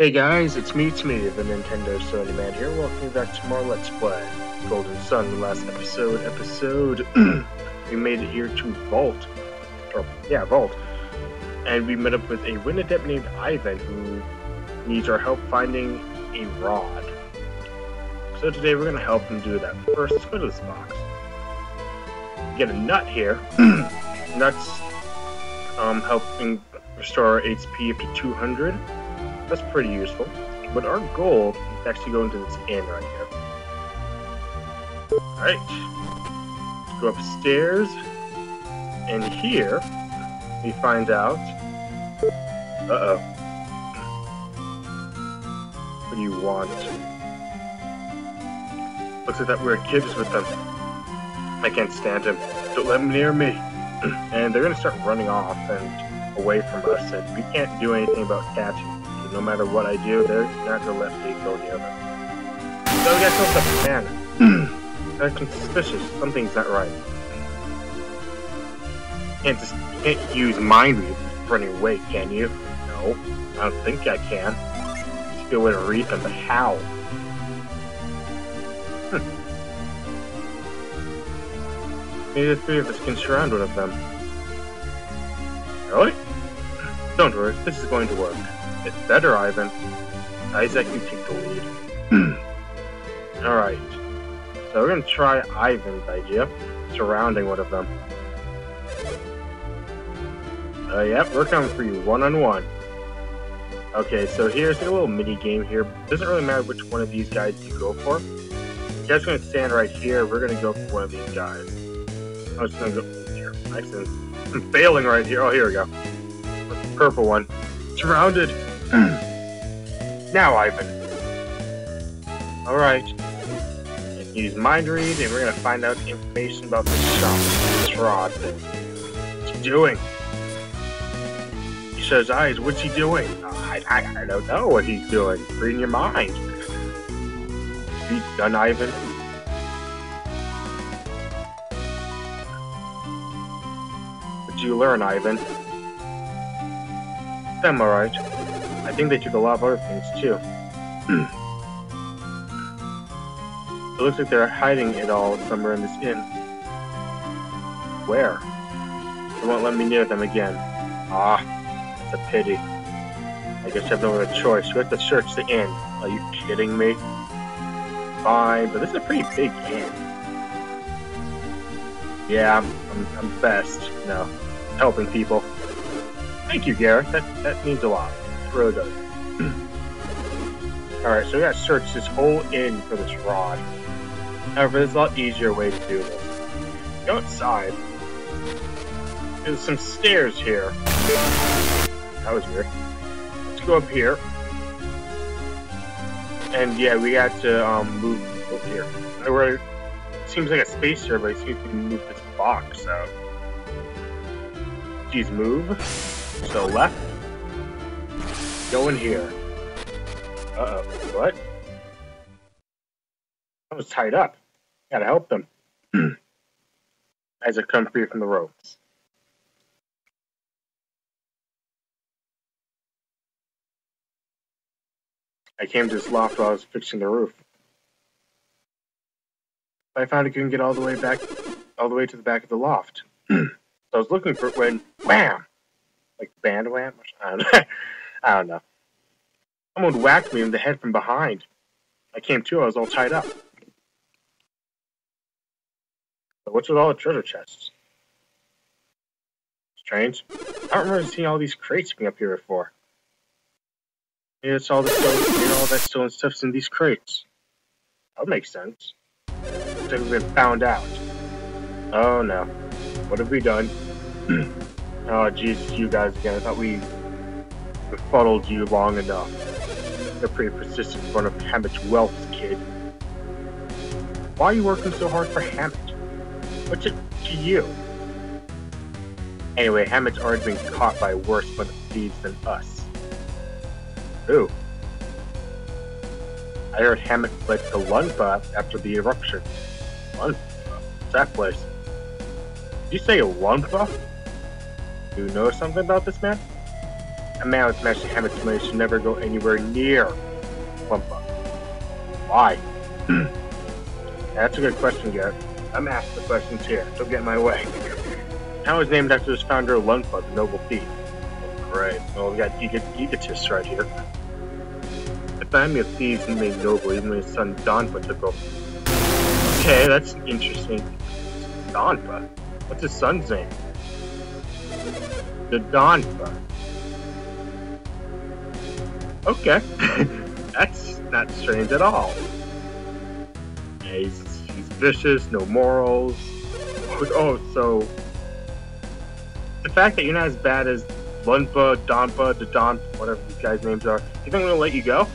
Hey guys, it's me, the Nintendo Sony Man here. Welcome back to more Let's Play Golden Sun. The last episode, we made it here to Vault. Or, yeah, Vault. And we met up with a wind adept named Ivan who needs our help finding a rod. So today we're going to help him do that. First, let's go to this box. Get a nut here. Nuts helping restore our HP up to 200. That's pretty useful, but our goal is actually going to this inn right here. Alright, let's go upstairs, and here we find out... What do you want? Looks like that weird kid is with them. I can't stand him. Don't let him near me. And they're going to start running off and away from us, and we can't do anything about catching. No matter what I do, they're not going to let me go near them. So we got to up man. That's suspicious. Something's not right. Can't use mind read running away, can you? No, I don't think I can. It's a good way to read them, but how? Maybe the three of us can surround one of them. Really? Don't worry, this is going to work. It's better, Ivan. Isaac, you take the lead. Alright. So we're gonna try Ivan's idea. Surrounding one of them. Yep, we're coming for you. One-on-one. Okay, so here's a little mini-game here. Doesn't really matter which one of these guys you go for. You guys are gonna stand right here. We're gonna go for one of these guys. I'm just gonna go here. Excellent. I'm failing right here. Oh, here we go. Purple one. Surrounded. Now, Ivan. Alright. Use mind read, and we're gonna find out information about this shop. This rod thing. What's he doing? He says, eyes, what's he doing? I don't know what he's doing. Read your mind. Be done, Ivan. What'd you learn, Ivan? Them, alright. I think they took a lot of other things too. It looks like they're hiding it all somewhere in this inn. Where? They won't let me near them again. Ah, that's a pity. I guess I have no other choice. We have to search the inn. Are you kidding me? Fine, but this is a pretty big inn. Yeah, I'm best, you know, helping people. Thank you, Garet. That means a lot. It really does. Alright, so we gotta search this whole inn for this rod. However, there's a lot easier way to do this. Go outside. There's some stairs here. That was weird. Let's go up here. And yeah, we got to move over here. It seems like a space here, but it seems we can move this box out. Geez, move. So left. Go in here. What? I was tied up. Gotta help them. As I come free from the ropes. I came to this loft while I was fixing the roof. I found I couldn't get all the way to the back of the loft. So I was looking for it when wham! Like band wham? I don't know. Someone whacked me in the head from behind. I came to, I was all tied up. But what's with all the treasure chests? Strange. I don't remember seeing all these crates being up here before. Maybe it's all the stolen, all that stolen stuff's in these crates. That makes sense. Looks like we've been found out. Oh no. What have we done? Oh, Jesus, you guys again. I thought we befuddled you long enough. You're pretty persistent in front of Hammett's wealth, kid. Why are you working so hard for Hammett? What's it to you? Anyway, Hammett's already been caught by worse bunch of thieves than us. Ooh. I heard Hammett fled to Lunpa after the eruption. Lunpa? What's that place? Did you say Lunpa? Do you know something about this man? amounts match the Hammett's money should never go anywhere near Lunpa. Why? That's a good question, Garet. I'm asked the questions here. Don't get in my way. Town is named after its founder, Lunpa, the noble thief. Oh, great. Well, we got egotists right here. The family of thieves named noble, even his son Donpa took over. Okay, that's interesting. Donpa? What's his son's name? The Donpa. Okay. That's not strange at all. Yeah, he's vicious, no morals. Oh, so... the fact that you're not as bad as Lunpa, Donpa, the Donpa, whatever these guys' names are, you think I'm gonna let you go?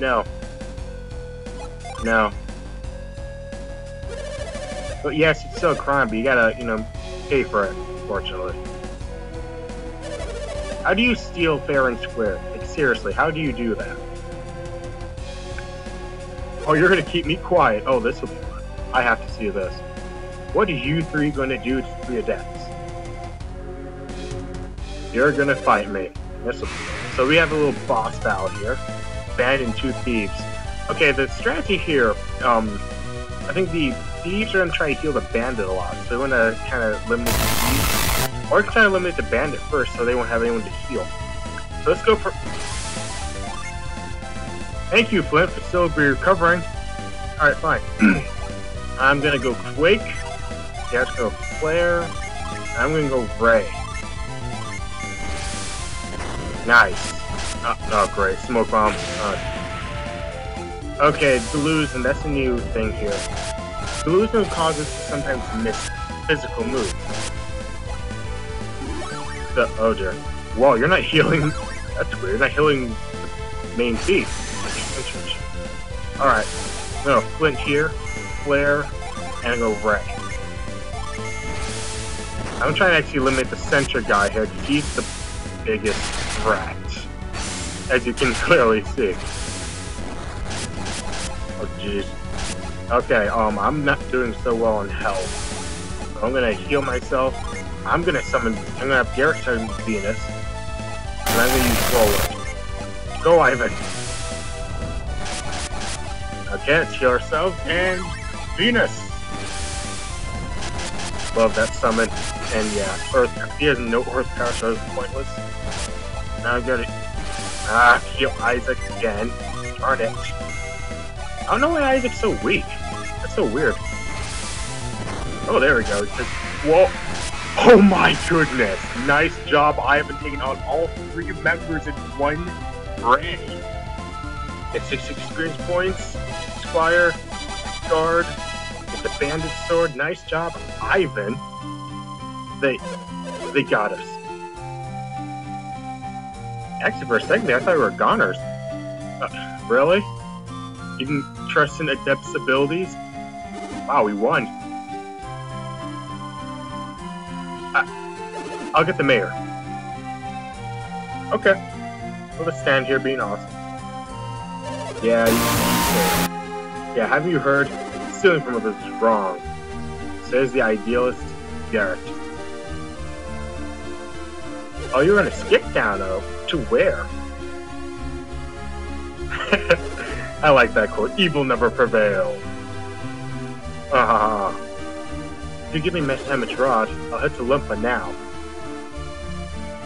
No. No. But yes, it's still a crime, but you gotta, you know, pay for it, unfortunately. How do you steal fair and square? Like, seriously, how do you do that? Oh, you're gonna keep me quiet. Oh, this will be fun. I have to see this. What are you three gonna do to be adepts? You're gonna fight me. So we have a little boss battle here. Bandit and two thieves. Okay, the strategy here, I think the thieves are gonna try to heal the bandit a lot. So they wanna kinda limit the thieves. Or try to limit the bandit first so they won't have anyone to heal. So let's go for... Thank you, Flint, for still be recovering. Alright, fine. I'm gonna go Quake. Yeah, let's go Flare. I'm gonna go Ray. Nice. Oh, great. Smoke bomb. Okay, delusion. That's a new thing here. Delusion causes to sometimes miss physical moves. The odor. Whoa, you're not healing. That's weird. You're not healing the main thief. Alright. No, Flint here. Flare. And go Ray. I'm trying to actually limit the center guy here. He's the biggest threat, as you can clearly see. Oh jeez. Okay, I'm not doing so well on health. So I'm gonna heal myself. I'm gonna have Garet summon Venus. And I'm gonna use Roller. Go, Ivan! Okay, let's heal ourselves, and Venus! Love that summon. And yeah, Earth, he has no Earth power, so it's pointless. Now I've got to heal Isaac again. Darn it. I don't know why Isaac's so weak. That's so weird. Oh, there we go. It's just, whoa. Oh my goodness. Nice job. I have been taking on all three members in one brain. Get 6 experience points. Squire. Guard. Get the bandit sword. Nice job, Ivan. They got us. Actually, for a second, I thought we were goners. Really? You can trust in adept's abilities? Wow, we won. I'll get the mayor. Okay. We'll just stand here being awesome. Yeah, yeah, have you heard? Stealing from others is wrong. Says the idealist, Garet. Oh, you're gonna skip down, though. To where? I like that quote. Evil never prevails. Ah. If you give me Hammett rod, I'll head to Lunpa now.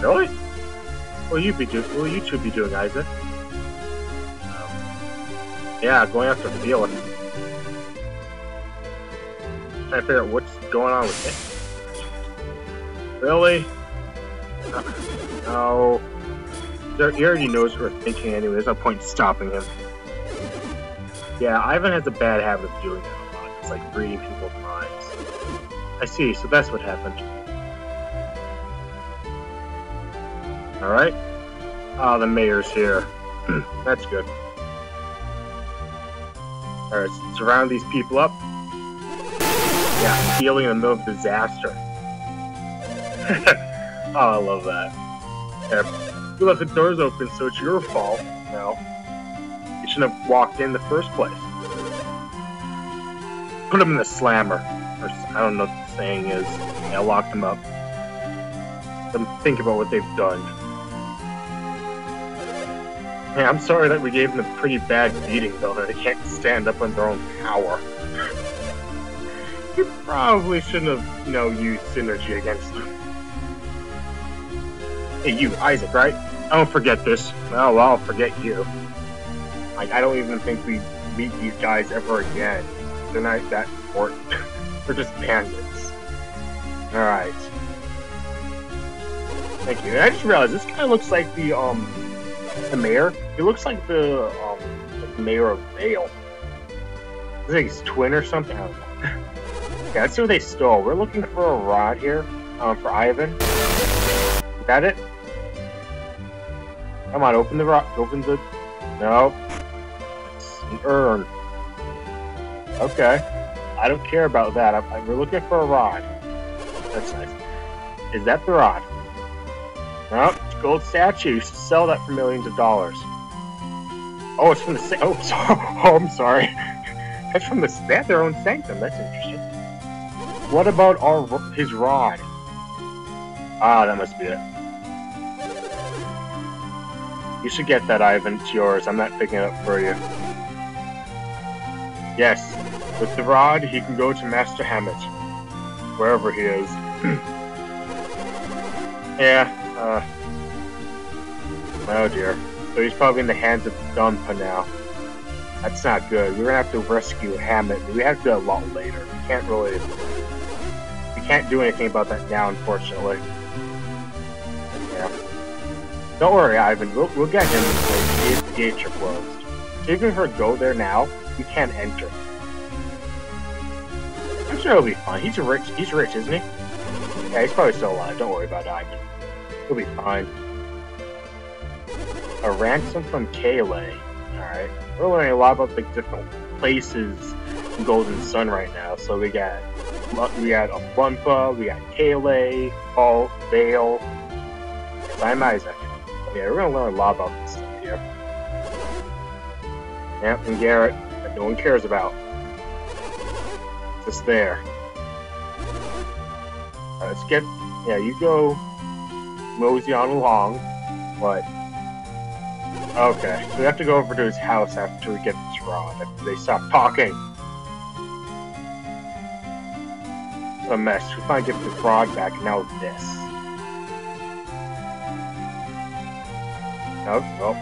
Really? What will you two be doing, Isaac? Yeah, going after the dealer. Trying to figure out what's going on with it. Really? No. He already knows what we're thinking anyway. There's no point in stopping him. Yeah, Ivan has a bad habit of doing that a lot. It's like reading people's minds. I see, so that's what happened. Alright. Ah, the mayor's here. That's good. Alright, so surround these people up. Yeah, healing in the middle of disaster. Oh, I love that. Yeah, you left the doors open, so it's your fault. No. You shouldn't have walked in the first place. Put him in the slammer. Or, I don't know what the saying is. Yeah, lock them up. Let them think about what they've done. Man, I'm sorry that we gave them a pretty bad beating, though, that they can't stand up on their own power. You probably shouldn't have, used synergy against them. Hey, you, Isaac, right? I don't forget this. Well, I'll forget you. I don't even think we meet these guys ever again. They're not that important. They're just bandits. Alright. Thank you. And I just realized, this guy looks like the mayor. He looks like the mayor of Vale. I think his twin or something. I don't know. Yeah, let's see what they stole. We're looking for a rod here, for Ivan. Is that it? Come on, open the rod. Open the... No. It's an urn. Okay. I don't care about that. We're looking for a rod. That's nice. Is that the rod? No, it's a gold statue. You should sell that for millions of dollars. Oh, it's from the... Oh, I'm sorry. That's from the... They have their own sanctum. That's interesting. What about his rod? Ah, that must be it. You should get that, Ivan. It's yours. I'm not picking it up for you. Yes. With the rod, he can go to Master Hammett. Wherever he is. Oh dear. So he's probably in the hands of Donpa now. That's not good. We're gonna have to rescue Hammett. We have to do a lot later. We can't really... We can't do anything about that now, unfortunately. Yeah. Don't worry, Ivan. We'll get him if the gates are closed. Even if we go there now, we can't enter. I'm sure he'll be fine. He's rich, isn't he? Yeah, he's probably still alive. Don't worry about it, Ivan. He'll be fine. A ransom from Kayleigh. Alright. We're learning a lot about the different places in Golden Sun right now. So we got Lunpa, we got Kayleigh, Paul, Vale. I'm Isaac. But yeah, we're gonna learn a lot about this stuff here. Yep, and Garet, that no one cares about. Just there. Alright, let's get... Yeah, you go mosey on along, but... Okay, so we have to go over to his house after we get this rod, after they stop talking. What a mess. We finally get this rod back, and now this. Nope.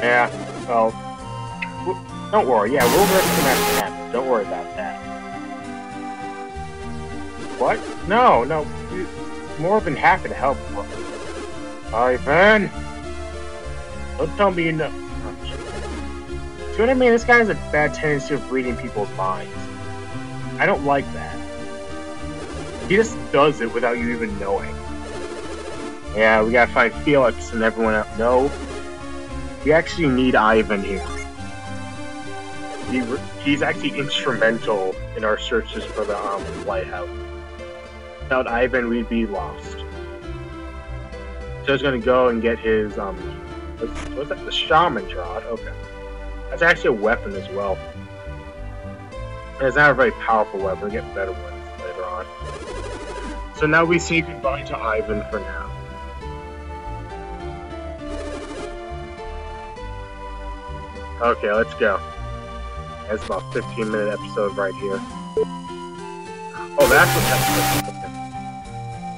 Yeah, well... Don't worry, yeah, we'll rescue Master Hammett. Don't worry about that. What? No. More than happy to help. Sorry, Vern! Don't tell me enough. See what I mean? This guy has a bad tendency of reading people's minds. I don't like that. He just does it without you even knowing. Yeah, we gotta find Felix and everyone else. No. We actually need Ivan here. He's actually instrumental in our searches for the lighthouse. Without Ivan, we'd be lost. So I was gonna go and get his, what's that? The Shaman's rod? Okay. That's actually a weapon as well. And it's not a very powerful weapon. We get better ones later on. So now we say goodbye to Ivan for now. Okay, let's go. That's about a 15-minute episode right here. Oh, that's what that's supposed to be.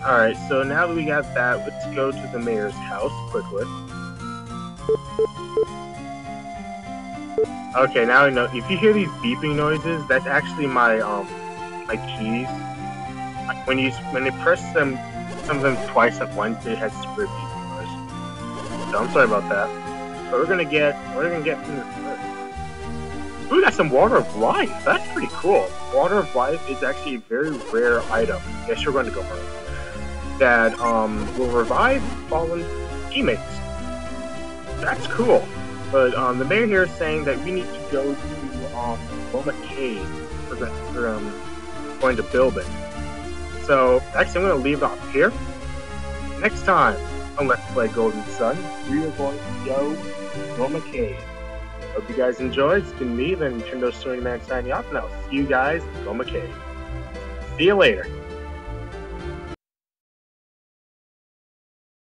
Alright, so now that we got that, let's go to the mayor's house quickly. Okay, now I know. If you hear these beeping noises, that's actually my my keys. When you press them, some of them twice at once, it has super beeping noise. So I'm sorry about that. But we're gonna get from this first. We got some Water of Life. That's pretty cool. Water of Life is actually a very rare item. Yes, you're going to go first. That will revive fallen teammates. That's cool. But the mayor here is saying that we need to go to Boma Cave for going to build it. So actually, I'm going to leave it off here. Next time on Let's Play Golden Sun, we are going to go to Boma Cave. Hope you guys enjoyed. It's been me, the Nintendo Story Man, signing off, and I'll see you guys in Boma Cave. See you later.